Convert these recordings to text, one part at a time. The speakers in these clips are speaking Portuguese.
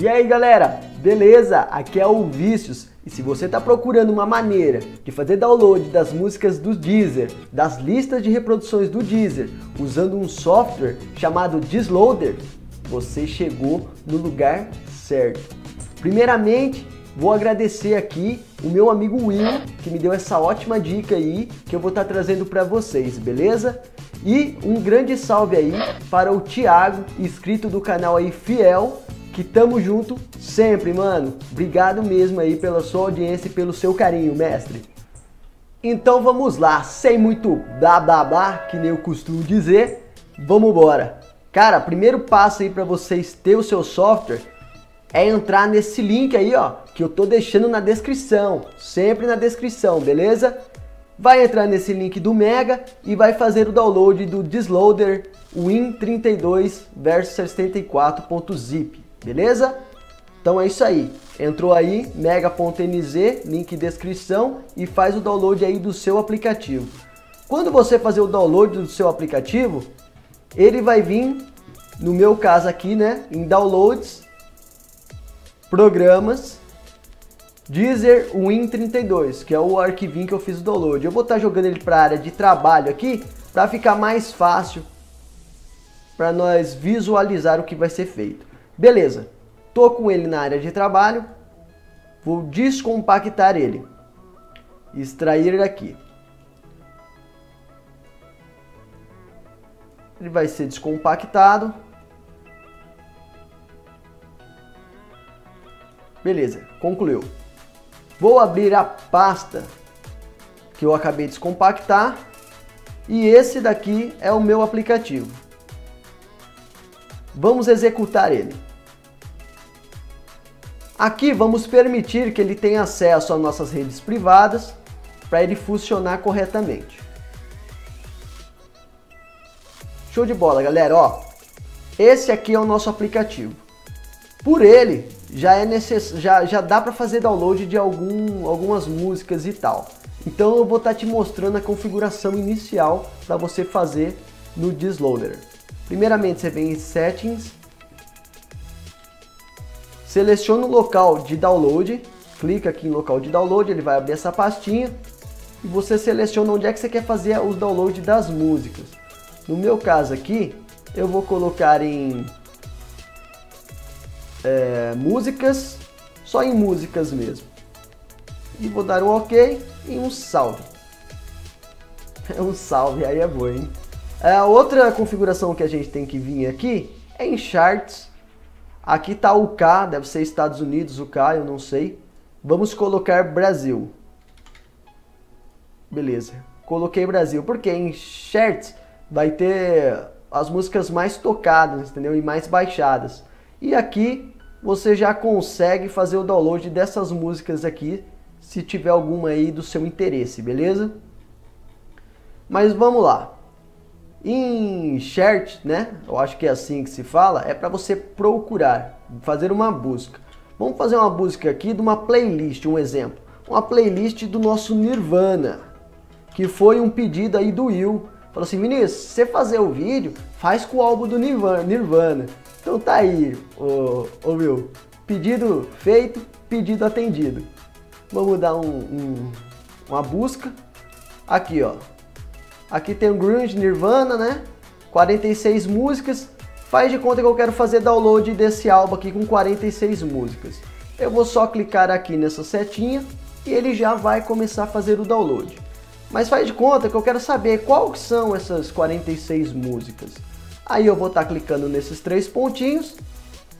E aí galera, beleza? Aqui é o Vícios e se você está procurando uma maneira de fazer download das músicas do Deezer, das listas de reproduções do Deezer, usando um software chamado Deezloader, você chegou no lugar certo. Primeiramente, vou agradecer aqui o meu amigo Will, que me deu essa ótima dica aí, que eu vou estar trazendo para vocês, beleza? E um grande salve aí para o Thiago, inscrito do canal aí fiel, que tamo junto sempre, mano. Obrigado mesmo aí pela sua audiência e pelo seu carinho, mestre. Então vamos lá, sem muito blá blá blá, que nem eu costumo dizer, vamos embora. Cara, primeiro passo aí para vocês ter o seu software é entrar nesse link aí, ó, que eu tô deixando na descrição, sempre na descrição, beleza? Vai entrar nesse link do Mega e vai fazer o download do Deezloader win32-64.zip, beleza? Então é isso aí, entrou aí, Mega.nz, link descrição, e faz o download aí do seu aplicativo. Quando você fazer o download do seu aplicativo, ele vai vir, no meu caso aqui, né, em downloads, programas, Deezer Win32, que é o arquivinho que eu fiz o download. Eu vou estar jogando ele para a área de trabalho aqui, para ficar mais fácil para nós visualizar o que vai ser feito. Beleza, tô com ele na área de trabalho, vou descompactar ele, extrair ele aqui. Ele vai ser descompactado. Beleza, concluiu. Vou abrir a pasta que eu acabei de descompactar e esse daqui é o meu aplicativo. Vamos executar ele. Aqui vamos permitir que ele tenha acesso às nossas redes privadas para ele funcionar corretamente. Show de bola, galera. Ó, esse aqui é o nosso aplicativo. Por ele já dá para fazer download de algumas músicas e tal. Então eu vou estar te mostrando a configuração inicial para você fazer no Deezloader. Primeiramente você vem em Settings, seleciona o local de download, clica aqui em local de download, ele vai abrir essa pastinha e você seleciona onde é que você quer fazer os download das músicas. No meu caso aqui eu vou colocar em músicas, só em músicas mesmo, e vou dar um ok e um salve. Aí é boa, hein? A outra configuração que a gente tem que vir aqui é em charts. Aqui tá o K, deve ser Estados Unidos, o K, eu não sei. Vamos colocar Brasil. Beleza, coloquei Brasil, porque em charts vai ter as músicas mais tocadas, entendeu? E mais baixadas. E aqui você já consegue fazer o download dessas músicas aqui, se tiver alguma aí do seu interesse, beleza? Mas vamos lá. Em chart, né? Eu acho que é assim que se fala, é para você procurar, fazer uma busca. Vamos fazer uma busca aqui de uma playlist, um exemplo. Uma playlist do nosso Nirvana, que foi um pedido aí do Will. Falou assim, Vinícius, se você fazer o vídeo, faz com o álbum do Nirvana. Então tá aí, ô Will, pedido feito, pedido atendido. Vamos dar uma busca, aqui ó, aqui tem o Grunge Nirvana, né, 46 músicas, faz de conta que eu quero fazer download desse álbum aqui com 46 músicas. Eu vou só clicar aqui nessa setinha e ele já vai começar a fazer o download. Mas faz de conta que eu quero saber quais são essas 46 músicas. Aí eu vou estar clicando nesses três pontinhos,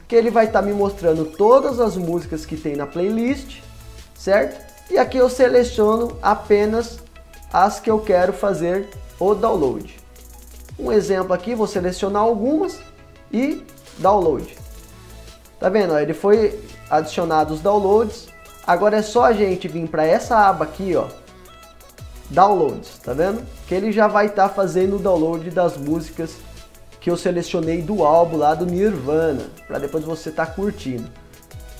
que ele vai estar me mostrando todas as músicas que tem na playlist, certo? E aqui eu seleciono apenas as que eu quero fazer o download. Um exemplo aqui, vou selecionar algumas e download. Tá vendo? Ele foi adicionado os downloads, agora é só a gente vir para essa aba aqui, ó, downloads, tá vendo? Que ele já vai estar fazendo o download das músicas que eu selecionei do álbum lá do Nirvana, para depois você tá curtindo.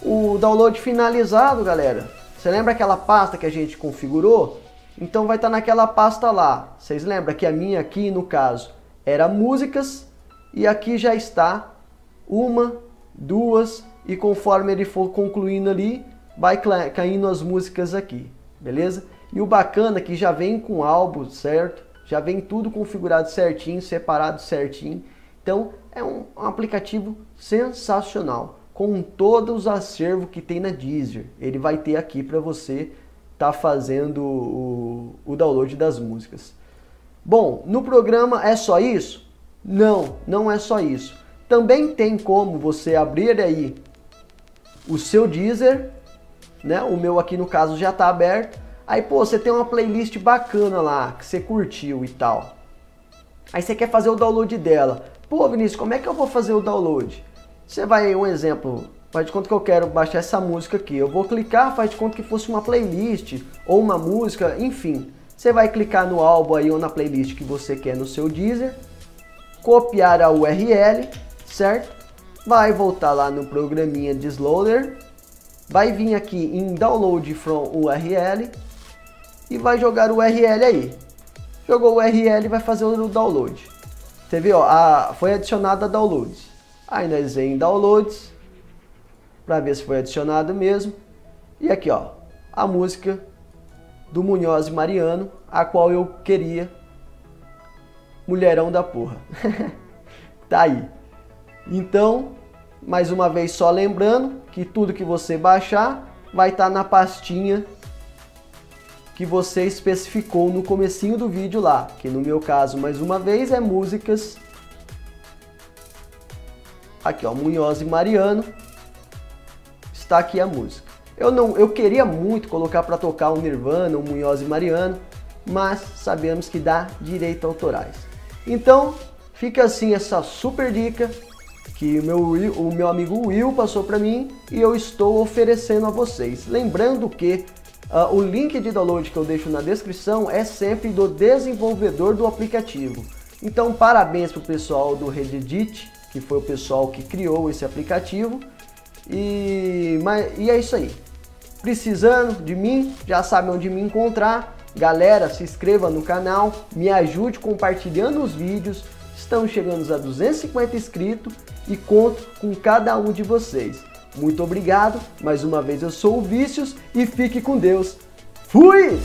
O download finalizado, galera, você lembra aquela pasta que a gente configurou? Então vai estar naquela pasta lá. Vocês lembram que a minha aqui, no caso, era músicas, e aqui já está 1, 2 e conforme ele for concluindo ali, vai caindo as músicas aqui, beleza? E o bacana é que já vem com o álbum, certo? Já vem tudo configurado certinho, separado certinho. Então é um aplicativo sensacional, com todos os acervos que tem na Deezer. Ele vai ter aqui para você estar fazendo o download das músicas. Bom, no programa é só isso? Não, não é só isso. Também tem como você abrir aí o seu Deezer, né? O meu aqui no caso já está aberto. Aí, pô, você tem uma playlist bacana lá, que você curtiu e tal. Aí você quer fazer o download dela. Pô, Vinícius, como é que eu vou fazer o download? Você vai, um exemplo, faz de conta que eu quero baixar essa música aqui. Eu vou clicar, faz de conta que fosse uma playlist ou uma música, enfim. Você vai clicar no álbum aí ou na playlist que você quer no seu Deezer. Copiar a URL, certo? Vai voltar lá no programinha Deezloader. Vai vir aqui em Download from URL. E vai jogar o URL aí. Jogou o URL e vai fazer o download. Você viu, ó, foi adicionada a downloads. Aí nós vem em downloads, para ver se foi adicionado mesmo. E aqui, ó, a música do Munhoz e Mariano, a qual eu queria. Mulherão da porra. Tá aí. Então, mais uma vez só lembrando que tudo que você baixar vai estar na pastinha que você especificou no comecinho do vídeo lá, que no meu caso, mais uma vez, é músicas. Aqui, ó, Munhoz e Mariano. Está aqui a música. Eu queria muito colocar para tocar o Nirvana, o Munhoz e Mariano, mas sabemos que dá direito autorais. Então, fica assim essa super dica que o meu amigo Will passou para mim e eu estou oferecendo a vocês. Lembrando que o link de download que eu deixo na descrição é sempre do desenvolvedor do aplicativo. Então parabéns para o pessoal do Reddit, que foi o pessoal que criou esse aplicativo. E é isso aí. Precisando de mim, já sabe onde me encontrar. Galera, se inscreva no canal, me ajude compartilhando os vídeos. Estamos chegando a 250 inscritos e conto com cada um de vocês. Muito obrigado, mais uma vez eu sou o Vícios e fique com Deus. Fui!